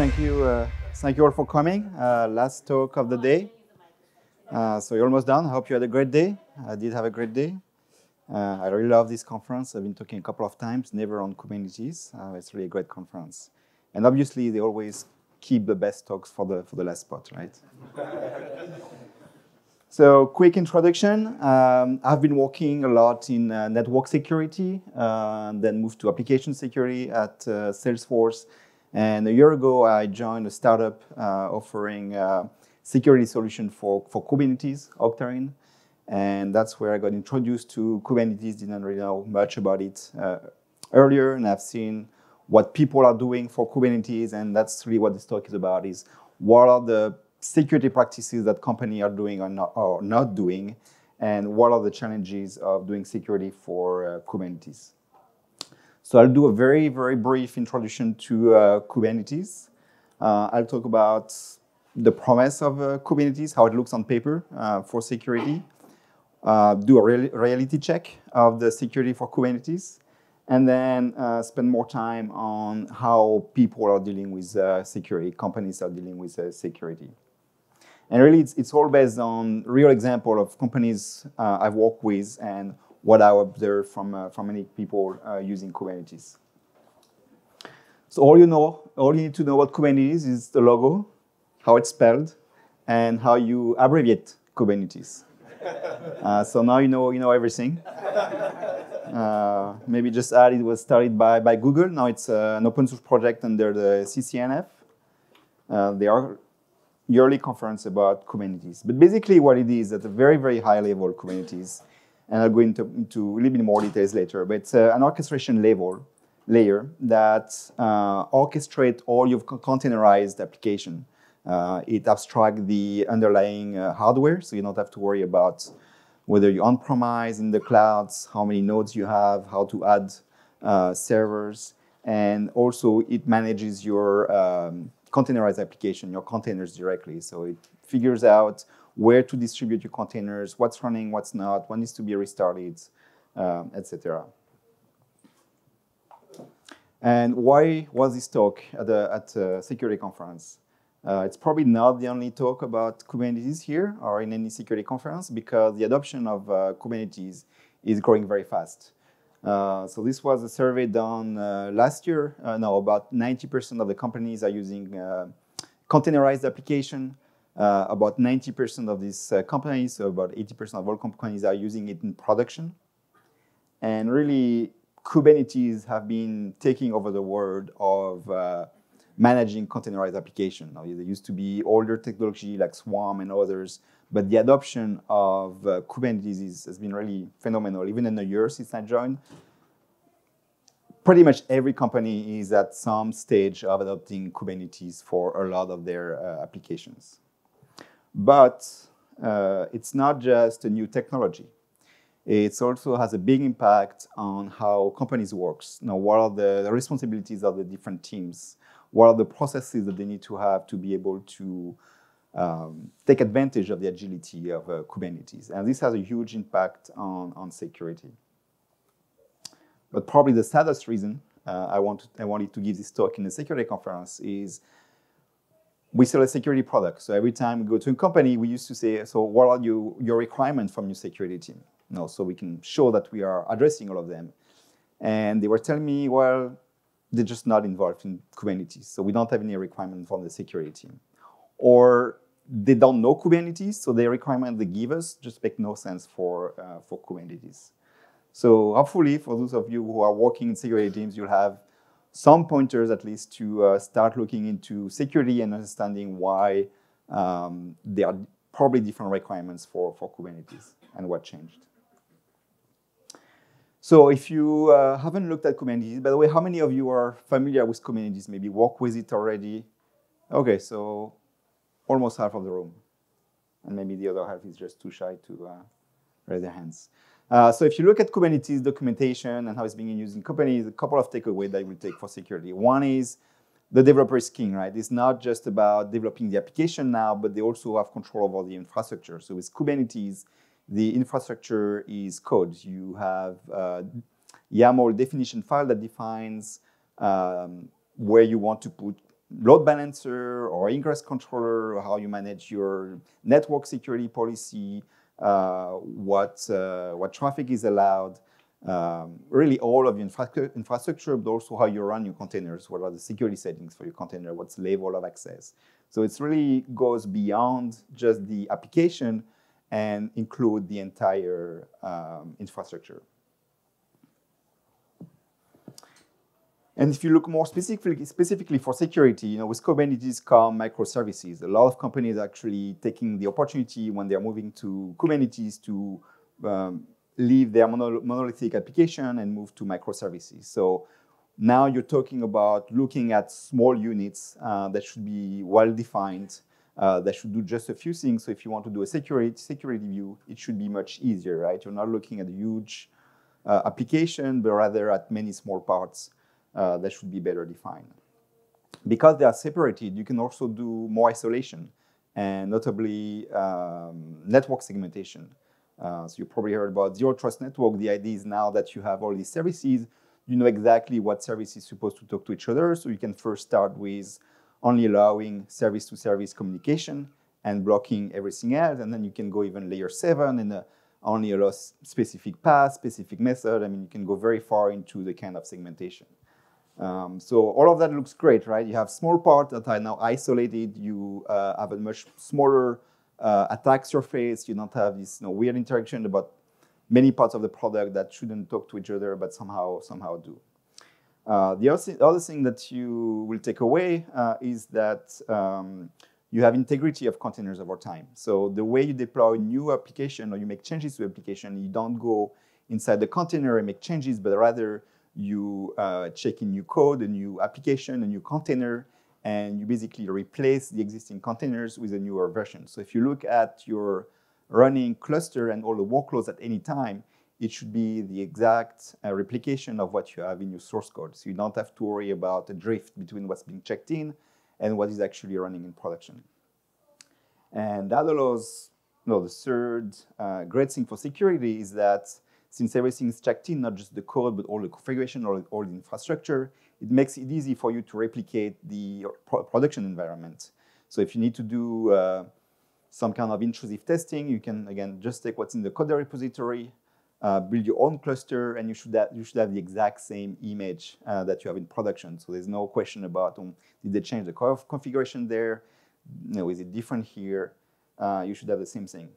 Thank you all for coming. Last talk of the day. So you're almost done. I hope you had a great day. I did have a great day. I really love this conference. I've been talking a couple of times, never on Kubernetes. It's really a great conference. And obviously, they always keep the best talks for the last spot, right? So quick introduction. I've been working a lot in network security, and then moved to application security at Salesforce. And a year ago, I joined a startup offering security solution for Kubernetes, Octane. And that's where I got introduced to Kubernetes, didn't really know much about it earlier. And I've seen what people are doing for Kubernetes. And that's really what this talk is about, is what are the security practices that companies are doing or not doing, and what are the challenges of doing security for Kubernetes. So I'll do a very, very brief introduction to Kubernetes. I'll talk about the promise of Kubernetes, how it looks on paper for security, do a reality check of the security for Kubernetes, and then spend more time on how people are dealing with security, companies are dealing with security. And really, it's all based on real example of companies I've worked with and what I observed from many people using Kubernetes. So all you need to know about Kubernetes is the logo, how it's spelled, and how you abbreviate Kubernetes. So now you know everything. Maybe just add it was started by Google. Now it's an open source project under the CCNF. They are yearly conference about Kubernetes. But basically what it is at a very, very high level Kubernetes, and I'll go into a little bit more details later, but it's an orchestration layer that orchestrates all your containerized application. It abstracts the underlying hardware, so you don't have to worry about whether you're on-premise, in the clouds, how many nodes you have, how to add servers, and also it manages your containerized application, your containers directly. So it figures out where to distribute your containers, what's running, what's not, what needs to be restarted, etc. And why was this talk at a security conference? It's probably not the only talk about Kubernetes here or in any security conference, because the adoption of Kubernetes is growing very fast. So this was a survey done last year. Now about 90% of the companies are using containerized application. About 90% of these companies, so about 80% of all companies are using it in production. And really, Kubernetes have been taking over the world of managing containerized application. Now, there used to be older technology like Swarm and others, but the adoption of Kubernetes has been really phenomenal. Even in a year since I joined, pretty much every company is at some stage of adopting Kubernetes for a lot of their applications. But it's not just a new technology. It also has a big impact on how companies work. Now, what are the responsibilities of the different teams? What are the processes that they need to have to be able to take advantage of the agility of Kubernetes? And this has a huge impact on security. But probably the saddest reason I wanted to give this talk in a security conference is we sell a security product. So every time we go to a company, we used to say, so what are your requirements from your security team? No, so we can show that we are addressing all of them. And they were telling me, well, they're just not involved in Kubernetes. So we don't have any requirement from the security team. Or they don't know Kubernetes, so the requirement they give us just make no sense for Kubernetes. So hopefully, for those of you who are working in security teams, you'll have some pointers at least to start looking into security and understanding why there are probably different requirements for Kubernetes and what changed. So if you haven't looked at Kubernetes, by the way, how many of you are familiar with Kubernetes, maybe work with it already? Okay, so almost half of the room. And maybe the other half is just too shy to raise their hands. So if you look at Kubernetes documentation and how it's being used in companies, a couple of takeaways that I will take for security. One is the developer is king, right? It's not just about developing the application now, but they also have control over the infrastructure. So with Kubernetes, the infrastructure is code. You have YAML definition file that defines where you want to put load balancer or ingress controller, or how you manage your network security policy, what traffic is allowed, really all of your infrastructure, but also how you run your containers, what are the security settings for your container, what's the level of access. So it really goes beyond just the application and include the entire infrastructure. And if you look more specifically for security, you know, with Kubernetes come microservices. A lot of companies are actually taking the opportunity when they're moving to Kubernetes to leave their monolithic application and move to microservices. So now you're talking about looking at small units that should be well-defined, that should do just a few things. So if you want to do a security view, it should be much easier, right? You're not looking at a huge application, but rather at many small parts that should be better defined. Because they are separated, you can also do more isolation and notably network segmentation. So you probably heard about Zero Trust Network. The idea is now that you have all these services, you know exactly what service is supposed to talk to each other. So you can first start with only allowing service-to-service communication and blocking everything else. And then you can go even layer 7 and only allow specific path, specific method. I mean, you can go very far into the kind of segmentation. So all of that looks great, right? You have small parts that are now isolated. You have a much smaller attack surface. You don't have this weird interaction about many parts of the product that shouldn't talk to each other, but somehow do. The other thing that you will take away is that you have integrity of containers over time. So the way you deploy a new application or you make changes to the application, you don't go inside the container and make changes, but rather you check in new code, a new application, a new container, and you basically replace the existing containers with a newer version. So if you look at your running cluster and all the workloads at any time, it should be the exact replication of what you have in your source code. So you don't have to worry about a drift between what's being checked in and what is actually running in production. And that allows, the third great thing for security is that since everything is checked in, not just the code, but all the configuration or all the infrastructure, it makes it easy for you to replicate the production environment. So if you need to do some kind of intrusive testing, you can, again, just take what's in the code repository, build your own cluster, and you should have the exact same image that you have in production. So there's no question about, did they change the configuration there? Is it different here? You should have the same thing.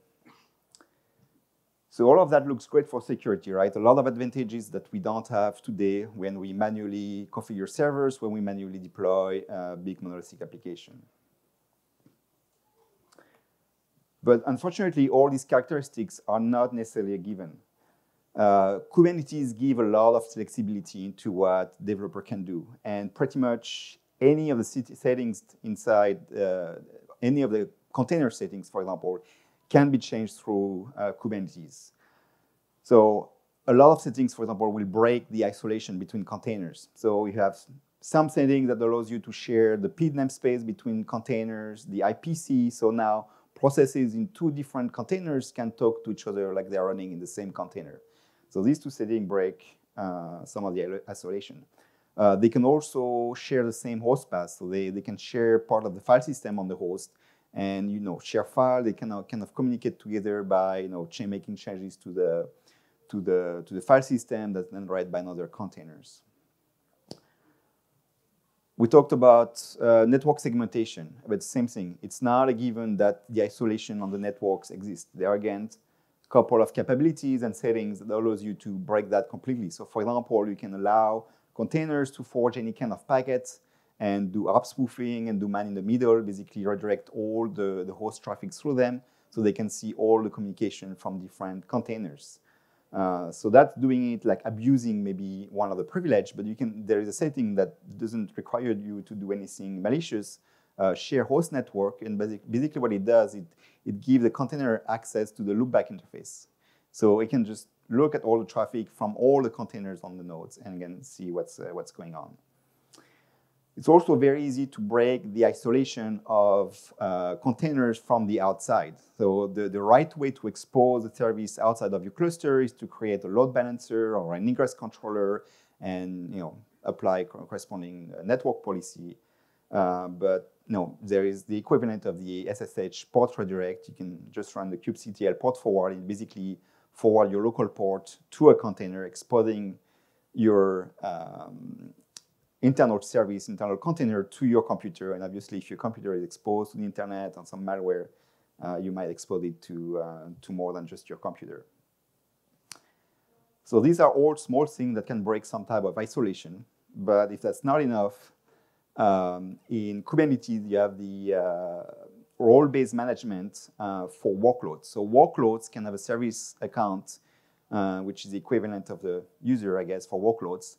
So all of that looks great for security, right? A lot of advantages that we don't have today when we manually configure servers, when we manually deploy a big monolithic application. But unfortunately, all these characteristics are not necessarily a given. Kubernetes gives a lot of flexibility into what developer can do. And pretty much any of the settings inside, any of the container settings, for example, can be changed through Kubernetes. So a lot of settings, for example, will break the isolation between containers. So you have some settings that allows you to share the PID namespace between containers, the IPC. So now processes in two different containers can talk to each other like they're running in the same container. So these two settings break some of the isolation. They can also share the same host path. So they can share part of the file system on the host, and share file. They can kind of communicate together by making changes to the file system that's then read by another containers. We talked about network segmentation, but same thing. It's not a given that the isolation on the networks exists. There are again a couple of capabilities and settings that allows you to break that completely. So for example, you can allow containers to forge any kind of packets and do app spoofing and do man in the middle, basically redirect all the host traffic through them so they can see all the communication from different containers. So that's doing it like abusing maybe one of the privilege, but there is a setting that doesn't require you to do anything malicious, share host network, and basically what it does, it gives the container access to the loopback interface. So it can just look at all the traffic from all the containers on the nodes and again see what's going on. It's also very easy to break the isolation of containers from the outside. So the right way to expose a service outside of your cluster is to create a load balancer or an ingress controller and apply corresponding network policy. But no, there is the equivalent of the SSH port redirect. You can just run the kubectl port forward and basically forward your local port to a container, exposing your internal service, internal container to your computer. And obviously, if your computer is exposed to the internet and some malware, you might expose it to more than just your computer. So these are all small things that can break some type of isolation. But if that's not enough, in Kubernetes, you have the role-based management for workloads. So workloads can have a service account, which is the equivalent of the user, I guess, for workloads,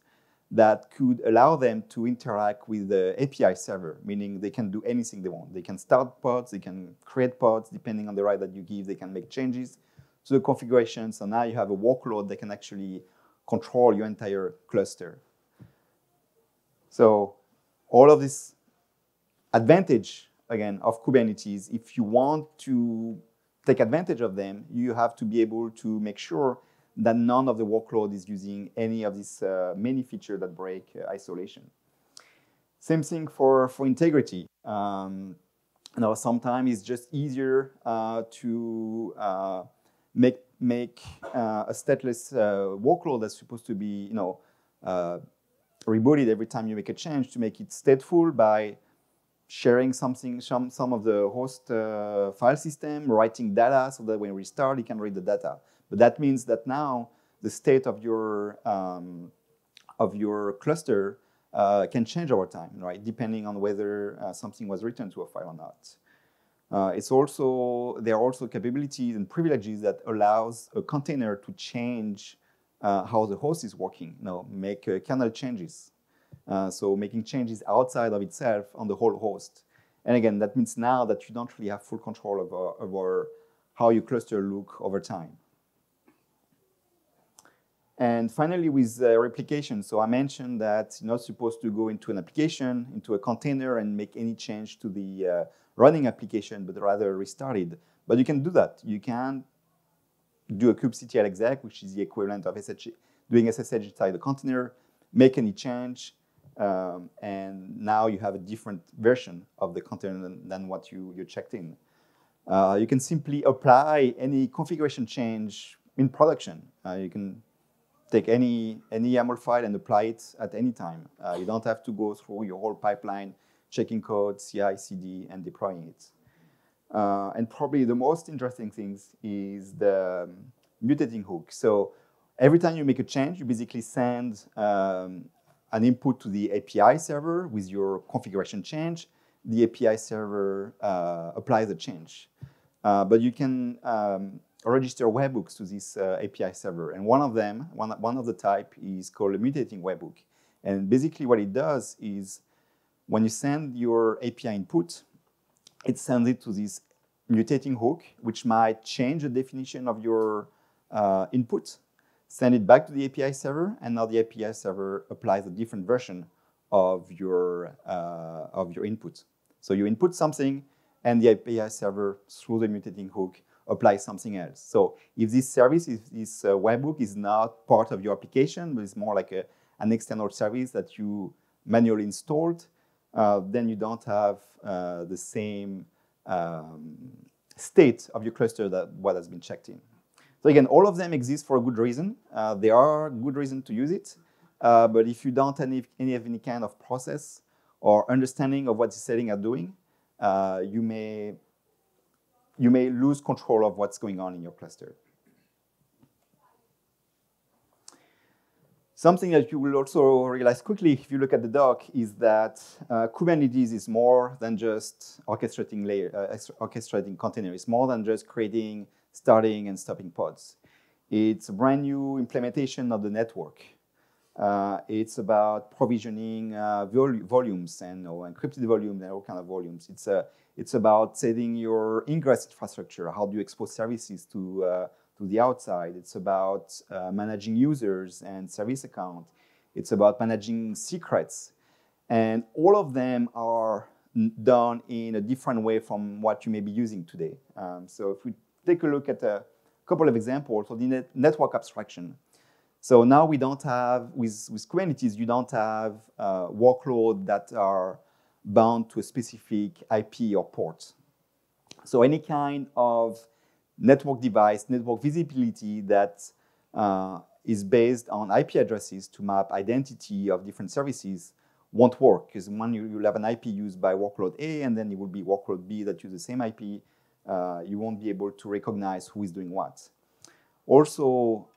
that could allow them to interact with the API server, meaning they can do anything they want. They can start pods, they can create pods, depending on the right that you give, they can make changes to the configuration. So now you have a workload that can actually control your entire cluster. So all of this advantage, again, of Kubernetes, if you want to take advantage of them, you have to be able to make sure that none of the workload is using any of these many features that break isolation. Same thing for integrity. You know, sometimes it's just easier to make a stateless workload that's supposed to be, you know, rebooted every time you make a change, to make it stateful by sharing something, some of the host file system, writing data so that when you restart, you can read the data. But that means that now the state of your cluster can change over time, right? Depending on whether something was written to a file or not. It's also, there are also capabilities and privileges that allows a container to change how the host is working. You know, make kernel changes. So making changes outside of itself on the whole host. And again, that means now that you don't really have full control over how your cluster look over time. And finally, with replication. So I mentioned that you're not supposed to go into an application, into a container, and make any change to the running application, but rather restart it. But you can do that. You can do a kubectl exec, which is the equivalent of doing SSH inside the container, make any change, and now you have a different version of the container than what you checked in. You can simply apply any configuration change in production. You can take any YAML file and apply it at any time. You don't have to go through your whole pipeline, checking code, CI, CD, and deploying it. And probably the most interesting things is the mutating hook. So every time you make a change, you basically send an input to the API server with your configuration change. The API server applies the change. But you can register webhooks to this API server. And one of them, one of the type is called a mutating webhook. And basically what it does is when you send your API input, it sends it to this mutating hook, which might change the definition of your input, send it back to the API server, and now the API server applies a different version of your input. So you input something, and the API server, through the mutating hook, applies something else. So if this service, if this webhook is not part of your application, but it's more like an external service that you manually installed, then you don't have the same state of your cluster that what has been checked in. So again, all of them exist for a good reason. There are good reasons to use it, but if you don't have any kind of process or understanding of what the settings are doing, you may lose control of what's going on in your cluster. Something that you will also realize quickly if you look at the doc is that Kubernetes is more than just orchestrating orchestrating containers. It's more than just creating, starting, and stopping pods. It's a brand new implementation of the network. It's about provisioning volumes and encrypted volumes and all kind of volumes. It's about setting your ingress infrastructure. How do you expose services to the outside? It's about managing users and service accounts. It's about managing secrets. And all of them are done in a different way from what you may be using today. So if we take a look at a couple of examples of the network abstraction. So now we don't have, with Kubernetes, you don't have workloads that are bound to a specific IP or port. So any kind of network device, network visibility that is based on IP addresses to map identity of different services won't work, because when you'll have an IP used by workload A and then it will be workload B that uses the same IP, you won't be able to recognize who is doing what. Also,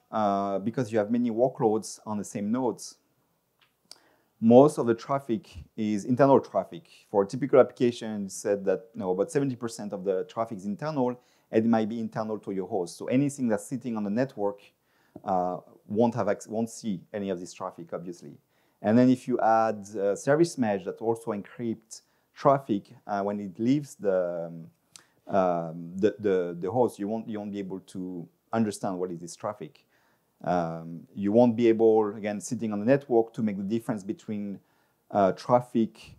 because you have many workloads on the same nodes, most of the traffic is internal traffic. For a typical application, it said that about 70% of the traffic is internal, and it might be internal to your host. So anything that's sitting on the network won't see any of this traffic, obviously. And then if you add service mesh that also encrypts traffic when it leaves the host, you won't be able to understand what is this traffic. You won't be able, again, sitting on the network, to make the difference between traffic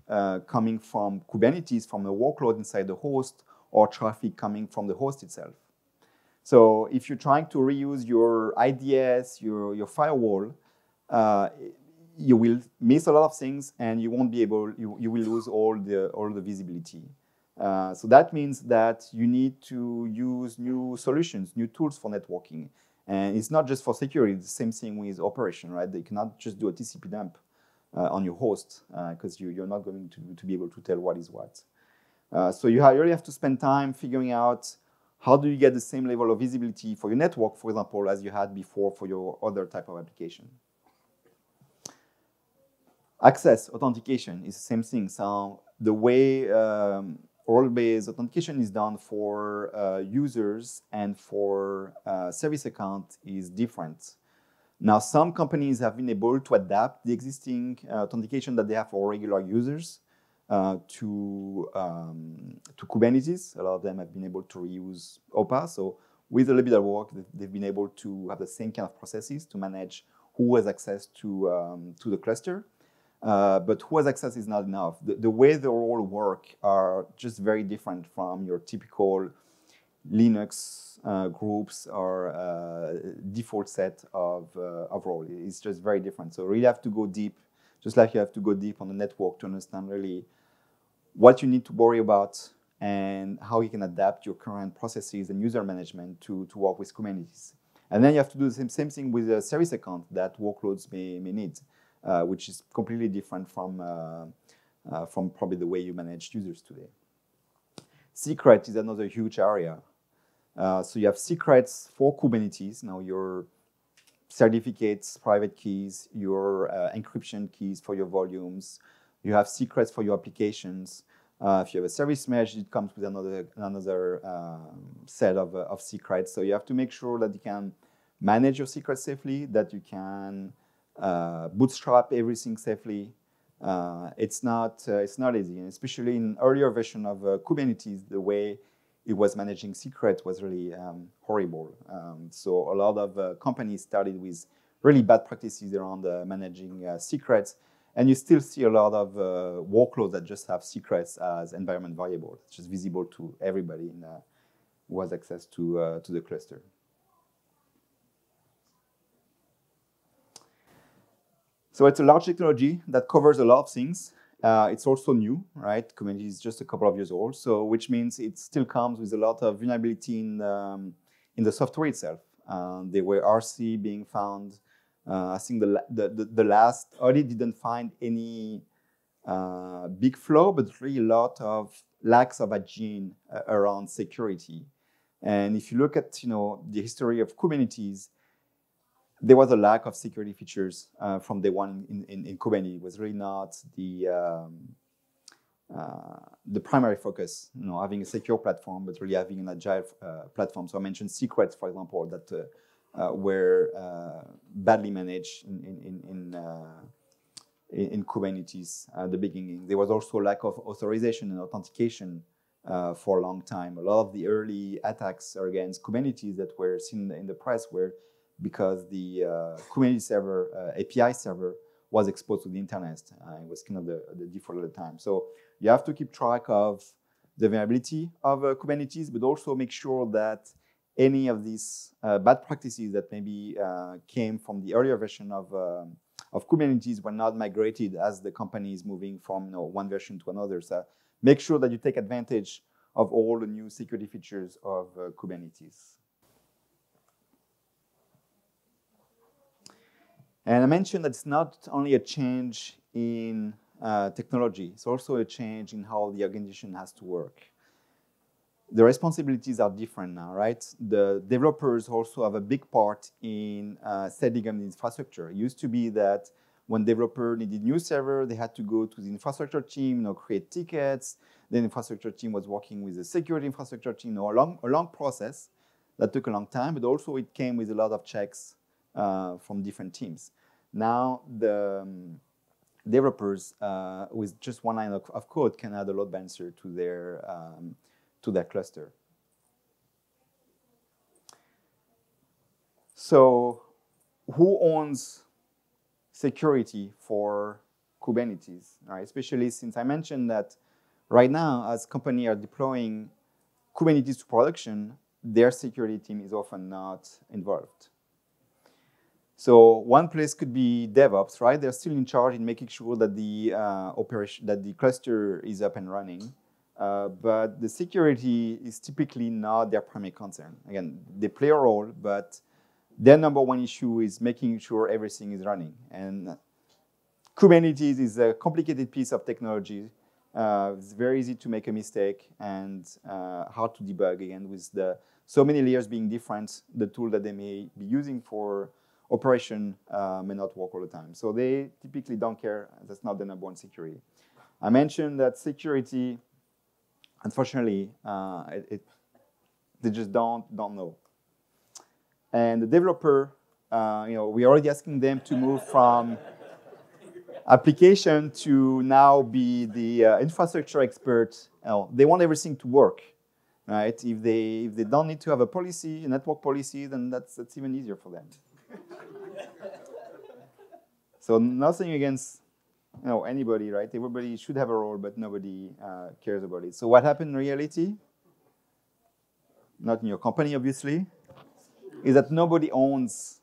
coming from Kubernetes, from the workload inside the host, or traffic coming from the host itself. So if you're trying to reuse your IDS, your firewall, you will miss a lot of things, and you won't be able, you will lose all the visibility. So that means that you need to use new solutions, new tools for networking. And it's not just for security, it's the same thing with operation, right? They cannot just do a TCP dump on your host, because you're not going to be able to tell what is what. So you really have to spend time figuring out how do you get the same level of visibility for your network, for example, as you had before for your other type of application. Access, authentication is the same thing. So the way role-based authentication is done for users and for service account is different. Now, some companies have been able to adapt the existing authentication that they have for regular users to Kubernetes. A lot of them have been able to reuse OPA. So with a little bit of work, they've been able to have the same kind of processes to manage who has access to the cluster. But who has access is not enough. The way they all work are just very different from your typical Linux groups or default set of role. It's just very different. So you really have to go deep, just like you have to go deep on the network to understand really what you need to worry about and how you can adapt your current processes and user management to work with Kubernetes. And then you have to do the same thing with the service account that workloads may need. Which is completely different from probably the way you manage users today. Secret is another huge area. So you have secrets for Kubernetes. Now your certificates, private keys, your encryption keys for your volumes. You have secrets for your applications. If you have a service mesh, it comes with another set of secrets. So you have to make sure that you can manage your secrets safely, that you can bootstrap everything safely. It's not easy, and especially in earlier version of Kubernetes, the way it was managing secrets was really horrible. So a lot of companies started with really bad practices around managing secrets, and you still see a lot of workloads that just have secrets as environment variable. It's just visible to everybody who has access to the cluster. So it's a large technology that covers a lot of things. It's also new, right? Kubernetes is just a couple of years old, so which means it still comes with a lot of vulnerability in the software itself. There were RC being found. I think the last audit didn't find any big flaw, but really a lot of lacks of hygiene around security. And if you look at the history of Kubernetes, there was a lack of security features from day one in Kubernetes. It was really not the primary focus, having a secure platform, but really having an agile platform. So I mentioned secrets, for example, that were badly managed in Kubernetes at the beginning. There was also a lack of authorization and authentication for a long time. A lot of the early attacks against Kubernetes that were seen in the press were because the Kubernetes server, API server, was exposed to the internet. It was kind of the default at the time. So you have to keep track of the vulnerability of Kubernetes, but also make sure that any of these bad practices that maybe came from the earlier version of Kubernetes were not migrated as the company is moving from one version to another. So make sure that you take advantage of all the new security features of Kubernetes. And I mentioned that it's not only a change in technology, it's also a change in how the organization has to work. The responsibilities are different now, right? The developers also have a big part in setting up the infrastructure. It used to be that when developer needed new server, they had to go to the infrastructure team, create tickets. The infrastructure team was working with the security infrastructure team, a long process that took a long time, but also it came with a lot of checks from different teams. Now the developers with just one line of code can add a load balancer to their cluster. So who owns security for Kubernetes, right? Especially since I mentioned that right now, as companies are deploying Kubernetes to production, their security team is often not involved. So one place could be DevOps, right? They're still in charge in making sure that the cluster is up and running. But the security is typically not their primary concern. Again, they play a role, but their number one issue is making sure everything is running. And Kubernetes is a complicated piece of technology. It's very easy to make a mistake and hard to debug, again, with so many layers being different. The tool that they may be using for operation may not work all the time. So they typically don't care. That's not the number one security. I mentioned that security, unfortunately, they just don't know. And the developer, we're already asking them to move from application to now be the infrastructure expert. They want everything to work, right? If they don't need to have a policy, a network policy, then that's even easier for them. So nothing against anybody, right? Everybody should have a role, but nobody cares about it. So what happened in reality? Not in your company, obviously. Is that nobody owns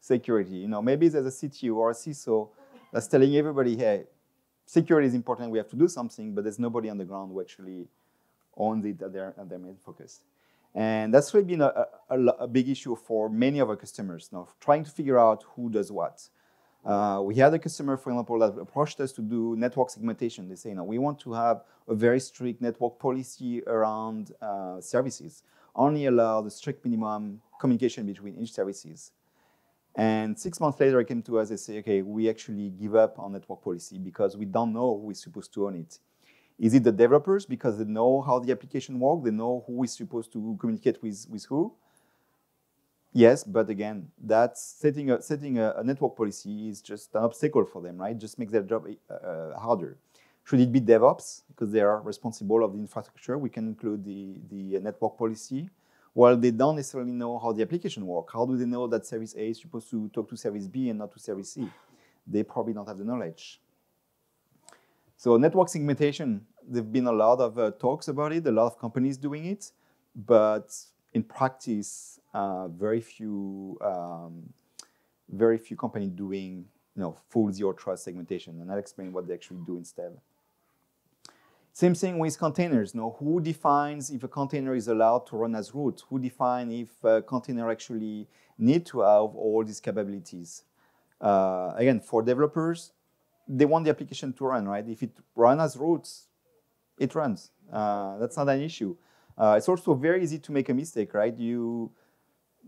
security. Maybe there's a CTO or a CISO that's telling everybody, hey, security is important, we have to do something, but there's nobody on the ground who actually owns it at their main focus. And that's really been a big issue for many of our customers, trying to figure out who does what. We had a customer, for example, that approached us to do network segmentation. They say, we want to have a very strict network policy around services. Only allow the strict minimum communication between each services. And 6 months later, it came to us, they say, okay, we actually give up on network policy because we don't know who is supposed to own it. Is it the developers because they know how the application works? They know who is supposed to communicate with who? Yes, but again, that's setting a network policy is just an obstacle for them, right? Just makes their job harder. Should it be DevOps? Because they are responsible of the infrastructure. We can include the network policy. Well, they don't necessarily know how the application works. How do they know that service A is supposed to talk to service B and not to service C? They probably don't have the knowledge. So network segmentation, there've been a lot of talks about it, a lot of companies doing it, but in practice, very few companies doing full zero trust segmentation, and I'll explain what they actually do instead. Same thing with containers. Who defines if a container is allowed to run as root? Who defines if a container actually needs to have all these capabilities? Again, for developers, they want the application to run, right? If it runs as root, it runs. That's not an issue. It's also very easy to make a mistake, right? You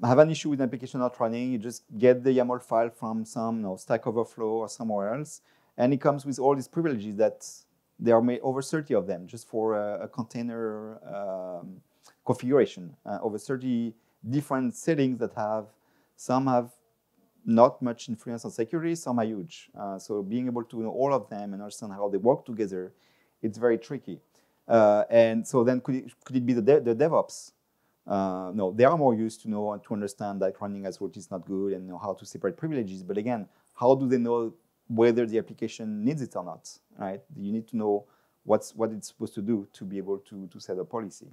have an issue with an application not running, you just get the YAML file from some Stack Overflow or somewhere else, and it comes with all these privileges that there are over 30 of them just for a container configuration. Over 30 different settings that some have not much influence on security, some are huge. So being able to know all of them and understand how they work together, it's very tricky. And so then could it be the DevOps? No, they are more used to know and to understand that running as root is not good and know how to separate privileges. But again, how do they know whether the application needs it or not, right? You need to know what it's supposed to do to be able to set a policy.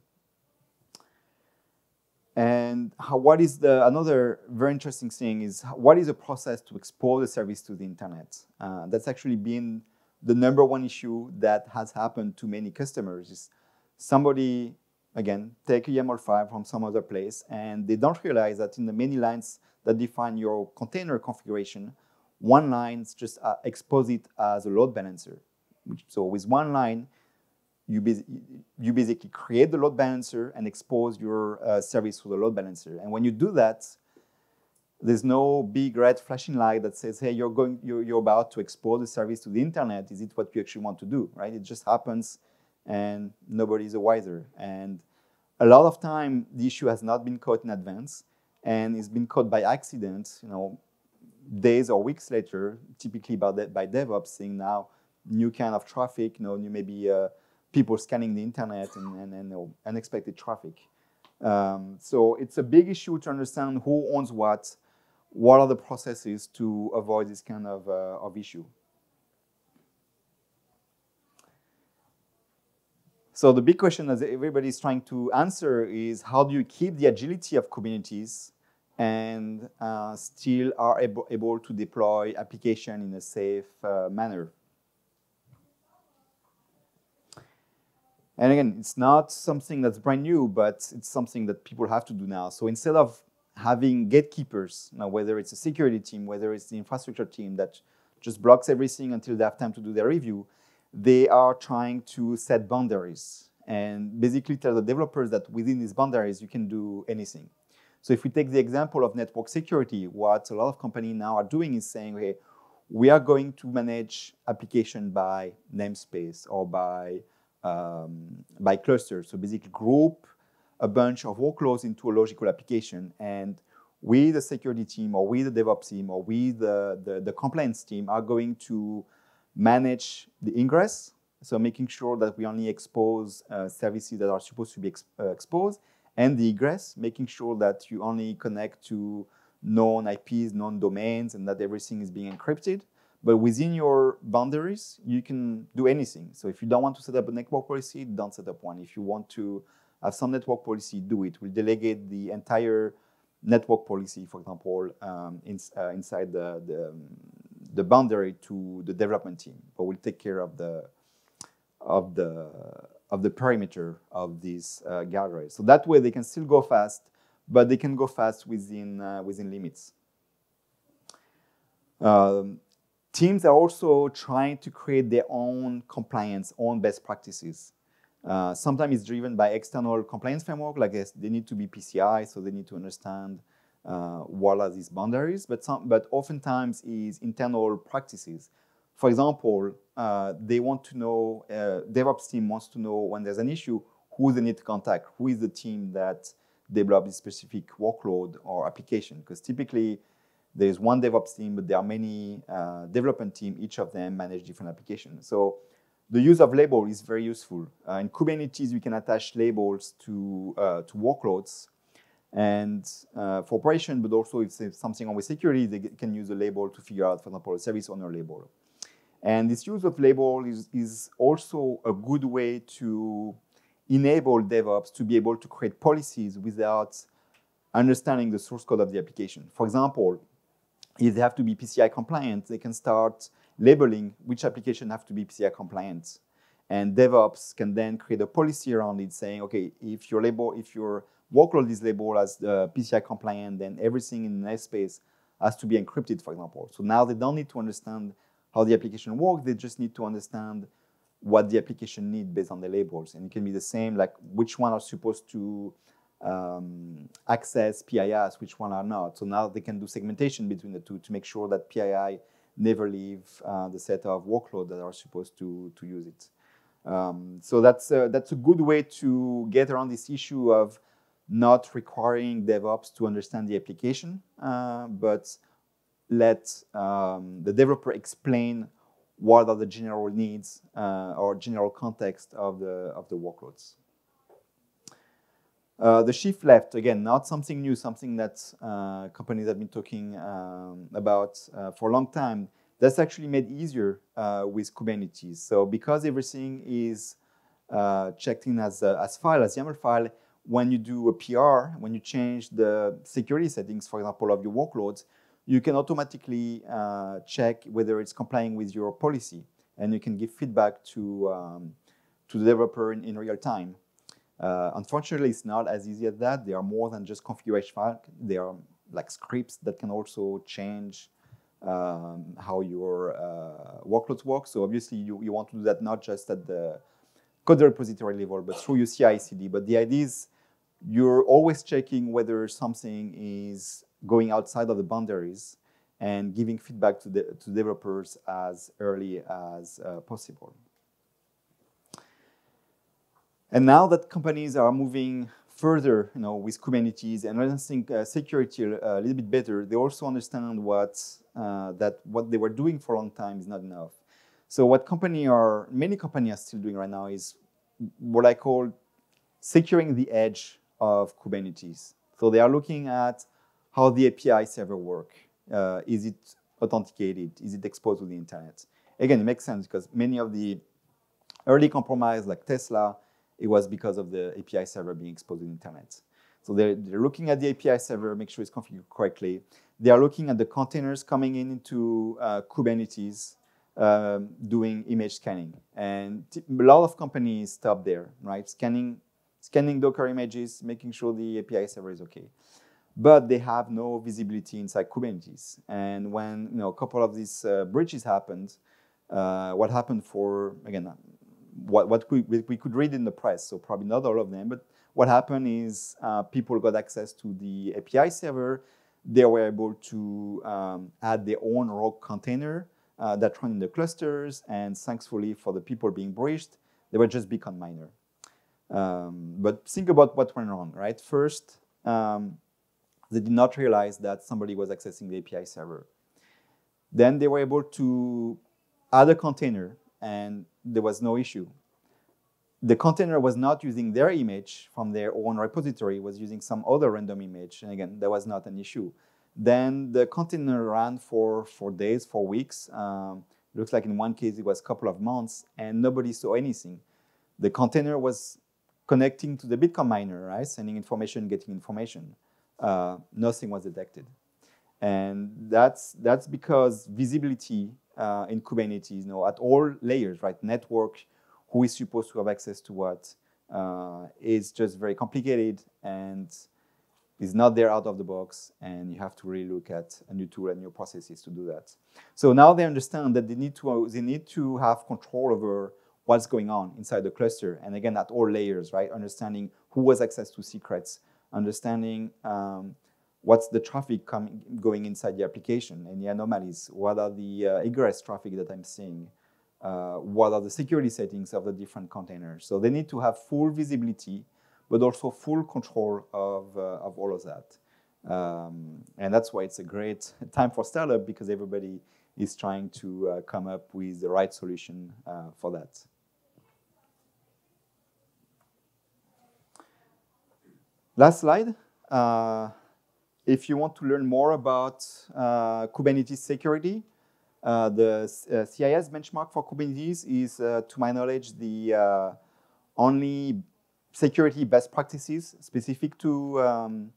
And what is the another very interesting thing is what is the process to expose the service to the internet? That's actually been the number one issue that has happened to many customers is somebody, again, take a YAML file from some other place and they don't realize that in the many lines that define your container configuration, one line just expose it as a load balancer. So with one line, you basically create the load balancer and expose your service to the load balancer. And when you do that, there's no big red flashing light that says, hey, you're about to expose the service to the internet. Is it what you actually want to do, right? It just happens and nobody's the wiser. And a lot of time, the issue has not been caught in advance and it's been caught by accident, you know, days or weeks later, typically by DevOps, seeing now new kind of traffic, you know, maybe people scanning the internet and unexpected traffic. So it's a big issue to understand who owns what are the processes to avoid this kind of issue. So the big question that everybody's trying to answer is how do you keep the agility of Kubernetes and still are able to deploy application in a safe manner? And again, it's not something that's brand new, but it's something that people have to do now. So instead of having gatekeepers, you know, whether it's a security team, whether it's the infrastructure team that just blocks everything until they have time to do their review, they are trying to set boundaries and basically tell the developers that within these boundaries, you can do anything. So if we take the example of network security, what a lot of companies now are doing is saying, okay, we are going to manage application by namespace or by cluster. So basically group a bunch of workloads into a logical application. And we, the security team, or we, the DevOps team, or we, the compliance team, are going to manage the ingress. So making sure that we only expose services that are supposed to be exposed, and the egress, making sure that you only connect to known IPs, known domains, and that everything is being encrypted. But within your boundaries, you can do anything. So if you don't want to set up a network policy, don't set up one. If you want to have some network policy, do it. We'll delegate the entire network policy, for example, inside the boundary to the development team. But we'll take care of the perimeter of these guardrails. So that way they can still go fast, but they can go fast within limits. Teams are also trying to create their own compliance, own best practices. Sometimes it's driven by external compliance framework, like they need to be PCI, so they need to understand what are these boundaries, but oftentimes is internal practices. For example, they want to know, DevOps team wants to know when there's an issue, who they need to contact, who is the team that develops this specific workload or application. Because typically there's one DevOps team, but there are many development teams, each of them manage different applications. So the use of label is very useful. In Kubernetes, you can attach labels to workloads and for operation, but also if there's something on with security, they can use a label to figure out, for example, a service owner label. And this use of label is also a good way to enable DevOps to be able to create policies without understanding the source code of the application. For example, if they have to be PCI compliant, they can start labeling which application have to be PCI compliant. And DevOps can then create a policy around it saying, okay, if your workload is labeled as PCI compliant, then everything in the namespace has to be encrypted, for example. So now they don't need to understand how the application works, they just need to understand what the application needs based on the labels. And it can be the same, like which one are supposed to access PIIs, which one are not. So now they can do segmentation between the two to make sure that PII never leave the set of workloads that are supposed to use it. So that's a good way to get around this issue of not requiring DevOps to understand the application, but let the developer explain what are the general needs or general context of the workloads. The shift left, again, not something new, something that companies have been talking about for a long time. That's actually made easier with Kubernetes. So because everything is checked in as YAML file, when you do a PR, when you change the security settings, for example, of your workloads, you can automatically check whether it's complying with your policy, and you can give feedback to the developer in real time. Unfortunately, it's not as easy as that. There are more than just configuration files. There are like scripts that can also change how your workloads work. So obviously, you want to do that not just at the code repository level, but through your CI/CD. But the idea is you're always checking whether something is going outside of the boundaries and giving feedback to developers as early as possible. And now that companies are moving further, with Kubernetes and understanding security a little bit better, they also understand that what they were doing for a long time is not enough. So what many companies are still doing right now is what I call securing the edge of Kubernetes. So they are looking at how the API server works. Is it authenticated? Is it exposed to the internet? Again, it makes sense because many of the early compromise, like Tesla, it was because of the API server being exposed to the internet. So they're looking at the API server, make sure it's configured correctly. They are looking at the containers coming into Kubernetes, doing image scanning. And a lot of companies stop there, right? Scanning Docker images, making sure the API server is okay. But they have no visibility inside Kubernetes. And when a couple of these breaches happened, what happened for, again, what we could read in the press, so probably not all of them, but what happened is people got access to the API server. They were able to add their own rogue container that run in the clusters, and thankfully for the people being breached, they were just Bitcoin miner. But think about what went wrong, right? First, they did not realize that somebody was accessing the API server. Then they were able to add a container, and there was no issue. The container was not using their image from their own repository, it was using some other random image, and again, that was not an issue. Then the container ran for days, for weeks. Looks like in one case it was a couple of months, and nobody saw anything. The container was connecting to the Bitcoin miner, right? Sending information, getting information. Nothing was detected. And that's because visibility in Kubernetes, at all layers, right? Network, who is supposed to have access to what, is just very complicated and is not there out of the box. And you have to really look at a new tool and new processes to do that. So now they understand that they need to have control over what's going on inside the cluster. And again, at all layers, right? Understanding who has access to secrets, understanding what's the traffic going inside the application, any anomalies, what are the egress traffic that I'm seeing, what are the security settings of the different containers. So they need to have full visibility, but also full control of all of that. And that's why it's a great time for startup, because everybody is trying to come up with the right solution for that. Last slide. If you want to learn more about Kubernetes security, the CIS benchmark for Kubernetes is, to my knowledge, the only security best practices specific to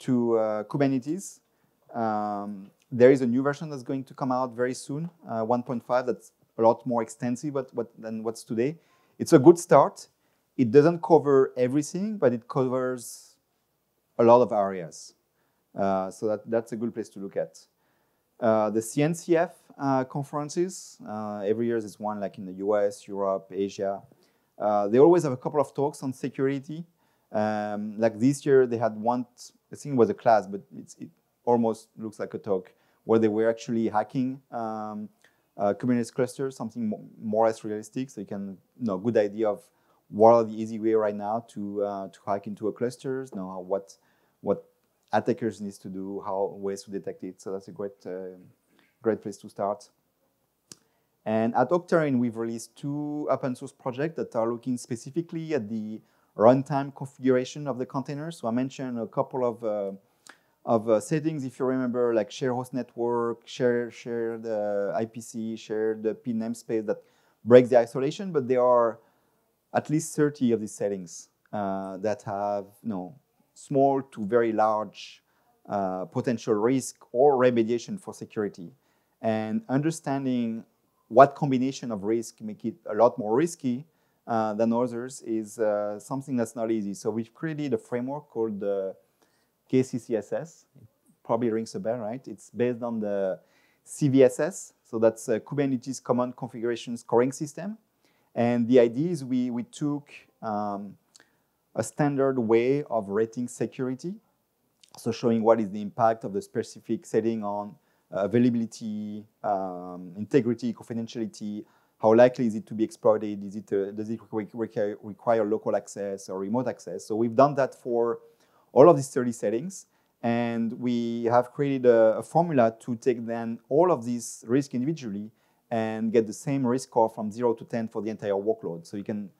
Kubernetes. There is a new version that's going to come out very soon, 1.5, that's a lot more extensive than what's today. It's a good start. It doesn't cover everything, but it covers a lot of areas. So that's a good place to look at. The CNCF conferences, every year there's one like in the US, Europe, Asia. They always have a couple of talks on security. Like this year they had one, I think it was a class, but it almost looks like a talk, where they were actually hacking Kubernetes cluster, something more as realistic, so you can good idea of what are the easy way right now to hack into a cluster, what attackers need to do, ways to detect it. So that's a great place to start. And at Octane, we've released 2 open source projects that are looking specifically at the runtime configuration of the containers. So I mentioned a couple of settings, if you remember, like share host network, share the IPC, share the P namespace that breaks the isolation, but there are at least 30 of these settings that have small to very large potential risk or remediation for security. And understanding what combination of risk make it a lot more risky than others is something that's not easy. So we've created a framework called the KCCSS. It probably rings a bell, right? It's based on the CVSS. So that's Kubernetes Common Configuration Scoring System. And the idea is we took a standard way of rating security. So showing what is the impact of the specific setting on availability, integrity, confidentiality, how likely is it to be exploited, is it, does it require local access or remote access. So we've done that for all of these 30 settings. And we have created a formula to take then all of these risks individually and get the same risk score from 0 to 10 for the entire workload. So you can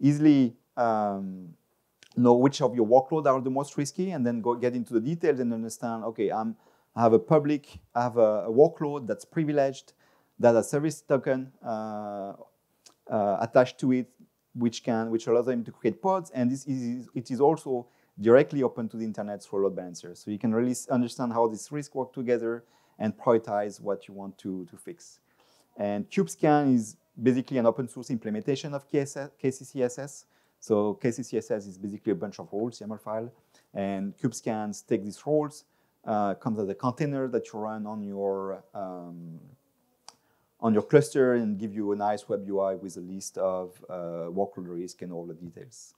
easily know which of your workloads are the most risky and then go get into the details and understand, okay, I have a workload that's privileged, that has a service token attached to it, which allows them to create pods, and it is also directly open to the internet through a load balancer. So you can really understand how these risks work together and prioritize what you want to fix. And CubeScan is basically an open source implementation of KCCSS. So KCCSS is basically a bunch of rules, YAML file, and CubeScans take these rules, comes as a container that you run on your cluster and give you a nice web UI with a list of workload risk and all the details.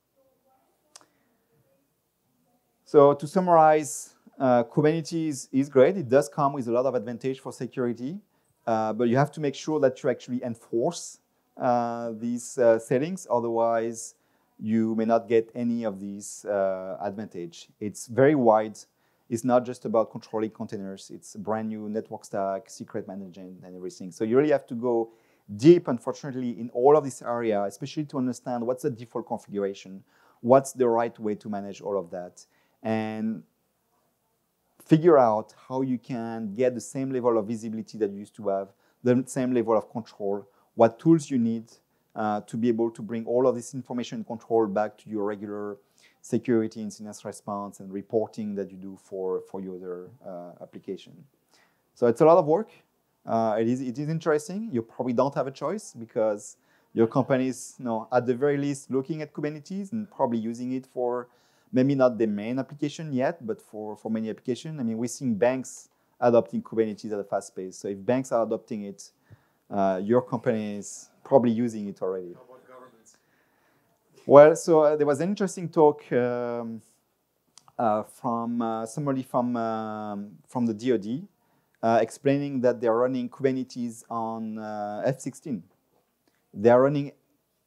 So to summarize, Kubernetes is great. It does come with a lot of advantage for security, but you have to make sure that you actually enforce these settings. Otherwise, you may not get any of these advantage. It's very wide. It's not just about controlling containers. It's a brand new network stack, secret management, and everything. So you really have to go deep, unfortunately, in all of this area, especially to understand what's the default configuration, what's the right way to manage all of that, and figure out how you can get the same level of visibility that you used to have, the same level of control, what tools you need to be able to bring all of this information and control back to your regular security incident response and reporting that you do for your other application. So it's a lot of work. It is interesting. You probably don't have a choice because your company is, at the very least, looking at Kubernetes and probably using it for maybe not the main application yet, but for many applications. I mean, we're seeing banks adopting Kubernetes at a fast pace. So if banks are adopting it, your company is probably using it already. Well, so there was an interesting talk from somebody from the DoD explaining that they're running Kubernetes on F-16. They're running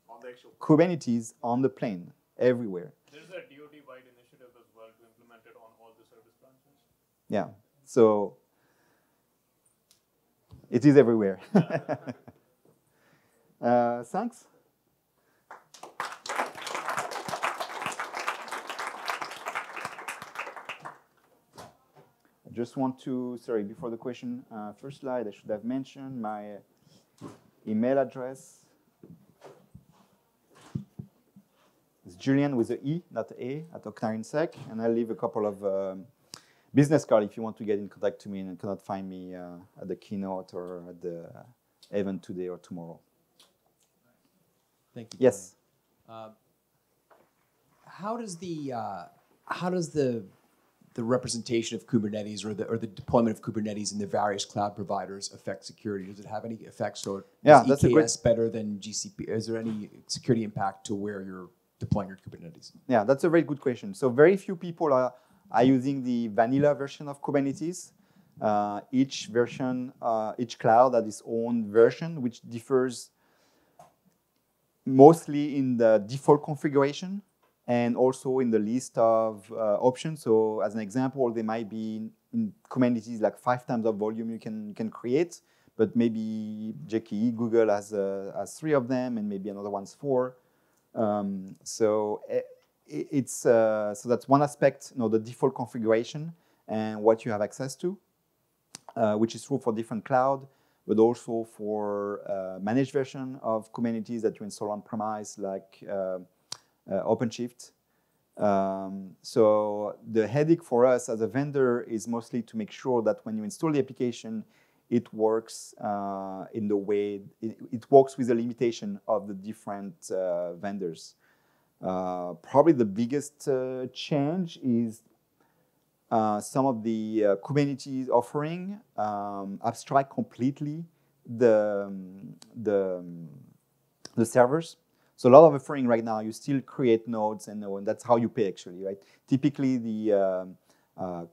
on the actual Kubernetes on the plane, everywhere. There's a DoD-wide initiative as well to implement it on all the service branches. Yeah, so it is everywhere. Thanks. Just want to, sorry, before the question, first slide, I should have mentioned my email address. It's Julian with an E, not an A, at Octarian.sec, and I'll leave a couple of business cards if you want to get in contact to me and cannot find me at the keynote or at the event today or tomorrow. Thank you. Yes. How does the representation of Kubernetes or the deployment of Kubernetes in the various cloud providers affect security? Does it have any effects? Or is EKS better than GCP? Is there any security impact to where you're deploying your Kubernetes? Yeah, that's a very good question. So very few people are using the vanilla version of Kubernetes. Each cloud has its own version, which differs mostly in the default configuration and also in the list of options. So as an example, there might be in Kubernetes like 5 times the volume you can create, but maybe JKE, Google has 3 of them, and maybe another one's 4. So that's one aspect, the default configuration and what you have access to, which is true for different cloud, but also for managed version of Kubernetes that you install on premise, like OpenShift, So the headache for us as a vendor is mostly to make sure that when you install the application, it works in the way it works with the limitation of the different vendors. Probably the biggest change is some of the Kubernetes offering abstract completely the servers. So a lot of offering right now, you still create nodes, and that's how you pay actually, right? Typically, the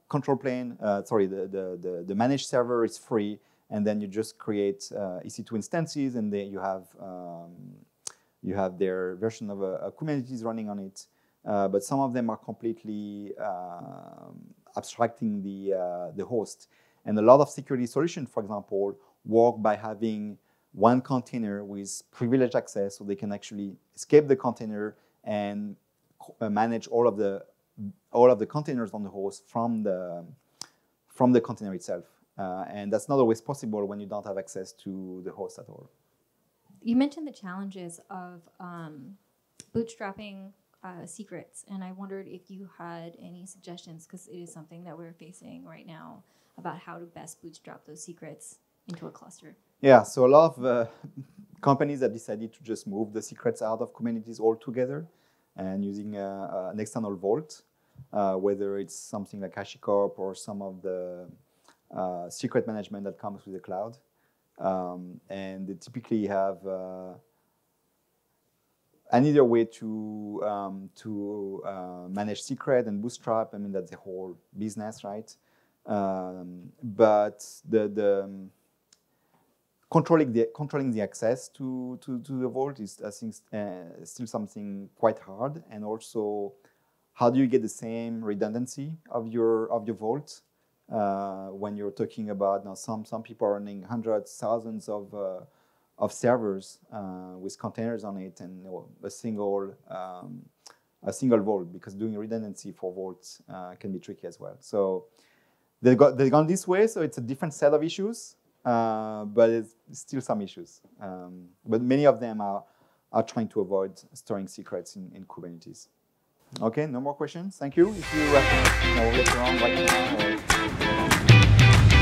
control plane, the managed server is free, and then you just create EC2 instances, and then you have their version of a Kubernetes running on it. But some of them are completely abstracting the host, and a lot of security solutions, for example, work by having one container with privileged access, so they can actually escape the container and manage all of the containers on the host from the container itself, and that's not always possible when you don't have access to the host at all. You mentioned the challenges of bootstrapping secrets, and I wondered if you had any suggestions, because it is something that we're facing right now, about how to best bootstrap those secrets into a cluster. Yeah, so a lot of companies have decided to just move the secrets out of Kubernetes altogether, and using an external vault, whether it's something like HashiCorp or some of the secret management that comes with the cloud. And they typically have another way to manage secret and bootstrap. I mean, that's the whole business, right? But the controlling the access to the vault is, I think, still something quite hard. And also, how do you get the same redundancy of your vault when you're talking about now? Some people are running hundreds, thousands of servers with containers on it, and a single vault, because doing redundancy for vaults can be tricky as well. So they've gone this way. So it's a different set of issues. But it's still some issues. But many of them are trying to avoid storing secrets in Kubernetes. Okay, no more questions. Thank you. If you